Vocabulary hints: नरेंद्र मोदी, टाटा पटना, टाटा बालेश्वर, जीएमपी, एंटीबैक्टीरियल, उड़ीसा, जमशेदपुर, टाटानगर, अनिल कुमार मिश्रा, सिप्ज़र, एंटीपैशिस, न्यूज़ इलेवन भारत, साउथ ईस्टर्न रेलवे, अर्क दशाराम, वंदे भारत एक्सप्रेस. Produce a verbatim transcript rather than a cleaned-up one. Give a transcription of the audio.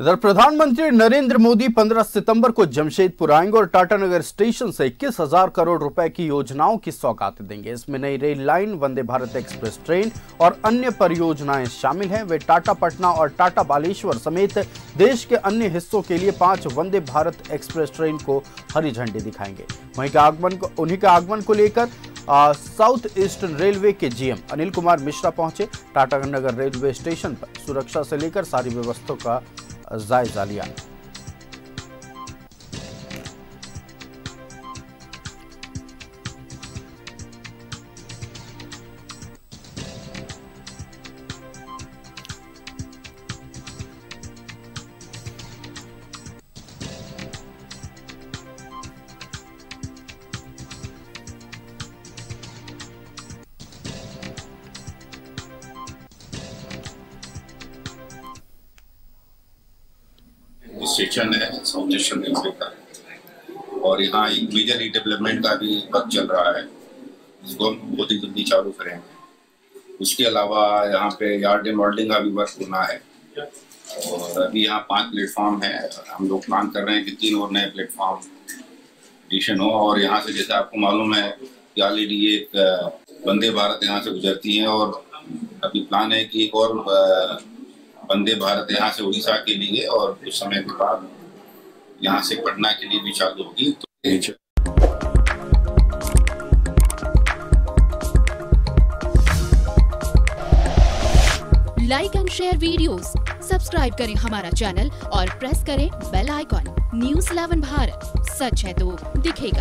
इधर प्रधानमंत्री नरेंद्र मोदी पंद्रह सितंबर को जमशेदपुर आएंगे और टाटानगर स्टेशन से इक्कीस हजार करोड़ रुपए की योजनाओं की सौगात देंगे। इसमें नई rail line, वंदे भारत एक्सप्रेस train और अन्य परियोजनाएं शामिल हैं। वे टाटा पटना और टाटा बालेश्वर समेत देश के अन्य हिस्सों के लिए पांच वंदे भारत एक्सप्रेस ट्रेन को हरी झंडी दिखाएंगे। वहीं का आगमन को उन्हीं के आगमन को लेकर साउथ ईस्टर्न रेलवे के जीएम अनिल कुमार मिश्रा पहुंचे। टाटानगर रेलवे स्टेशन पर सुरक्षा से लेकर सारी व्यवस्थाओं का जायजा लिया। स्टेशन है साउथ ईस्टर्न रेलवे का, और यहाँ एक मेजर रिडेवलपमेंट का भी वर्क चल रहा है, जिसको हम बहुत ही जल्दी चालू करेंगे। उसके अलावा यहाँ पे यार्ड मॉडलिंग का भी वर्क होना है, और अभी यहाँ पांच प्लेटफॉर्म है। हम लोग प्लान कर रहे हैं कि तीन और नए प्लेटफॉर्म एडिशन हो, और यहाँ से जैसे आपको मालूम है कि ऑलरेडी एक वंदे भारत यहाँ से गुजरती है, और अभी प्लान है कि एक और वंदे भारत यहाँ से उड़ीसा के लिए और कुछ समय के बाद यहाँ से पटना के लिए भी चालू होगी। तो like and share videos, subscribe करें हमारा चैनल और प्रेस करें bell icon. न्यूज़ इलेवन भारत, सच है तो दिखेगा।